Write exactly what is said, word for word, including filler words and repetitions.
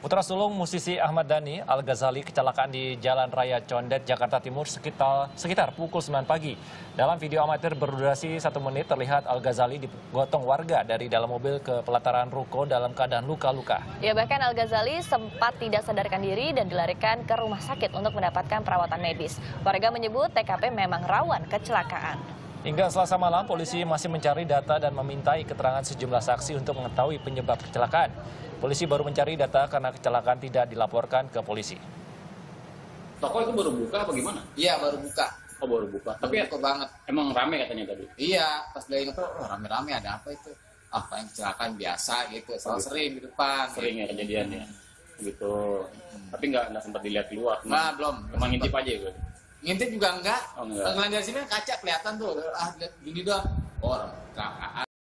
Putra sulung musisi Ahmad Dhani, Al-Ghazali, kecelakaan di Jalan Raya Condet, Jakarta Timur sekitar, sekitar pukul sembilan pagi. Dalam video amatir berdurasi satu menit terlihat Al-Ghazali digotong warga dari dalam mobil ke pelataran ruko dalam keadaan luka-luka. Ya, bahkan Al-Ghazali sempat tidak sadarkan diri dan dilarikan ke rumah sakit untuk mendapatkan perawatan medis. Warga menyebut T K P memang rawan kecelakaan. Hingga Selasa malam, polisi masih mencari data dan memintai keterangan sejumlah saksi untuk mengetahui penyebab kecelakaan. Polisi baru mencari data karena kecelakaan tidak dilaporkan ke polisi. Toko itu baru buka apa gimana? Iya, baru buka. Oh, baru buka. Tapi baru buka banget. Emang rame katanya tadi? Iya, pas dari itu oh, rame-rame ada apa itu? Apa yang kecelakaan biasa gitu, soal oh, sering di depan. Sering ya kejadiannya, gitu. Hmm. Tapi nggak sempat dilihat keluar? Nah, belum. Emang ngintip aja gitu? Ngintip juga enggak, oh, enggak. Ngelanjar sini kaca kelihatan tuh, ah gini doang, orang kecelakaan.